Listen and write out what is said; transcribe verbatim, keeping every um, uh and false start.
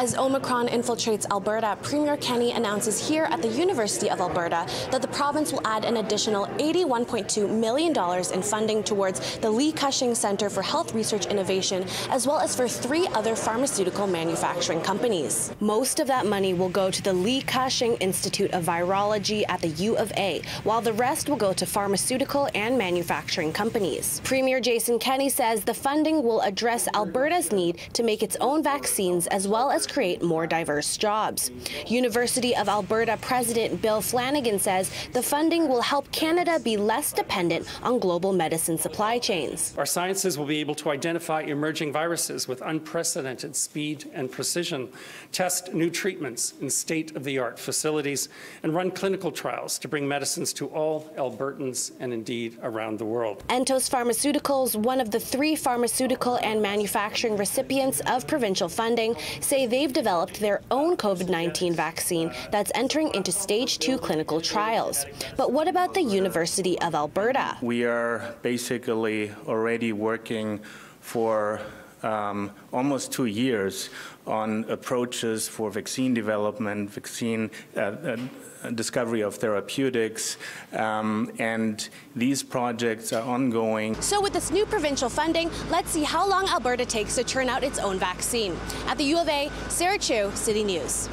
As Omicron infiltrates Alberta, Premier Kenney announces here at the University of Alberta that the province will add an additional eighty-one point two million dollars in funding towards the Li Ka Shing Centre for Health Research Innovation, as well as for three other pharmaceutical manufacturing companies. Most of that money will go to the Li Ka Shing Institute of Virology at the U of A, while the rest will go to pharmaceutical and manufacturing companies. Premier Jason Kenney says the funding will address Alberta's need to make its own vaccines as well as create more diverse jobs. University of Alberta President Bill Flanagan says the funding will help Canada be less dependent on global medicine supply chains. Our sciences will be able to identify emerging viruses with unprecedented speed and precision, test new treatments in state-of-the-art facilities, and run clinical trials to bring medicines to all Albertans and indeed around the world. Entos Pharmaceuticals, one of the three pharmaceutical and manufacturing recipients of provincial funding, say they've developed their own COVID nineteen vaccine that's entering into stage two clinical trials. But what about the University of Alberta? We are basically already working for Um, almost two years on approaches for vaccine development, vaccine uh, uh, discovery of therapeutics, um, and these projects are ongoing. So with this new provincial funding, let's see how long Alberta takes to turn out its own vaccine. At the U of A, Sarah Chew, City News.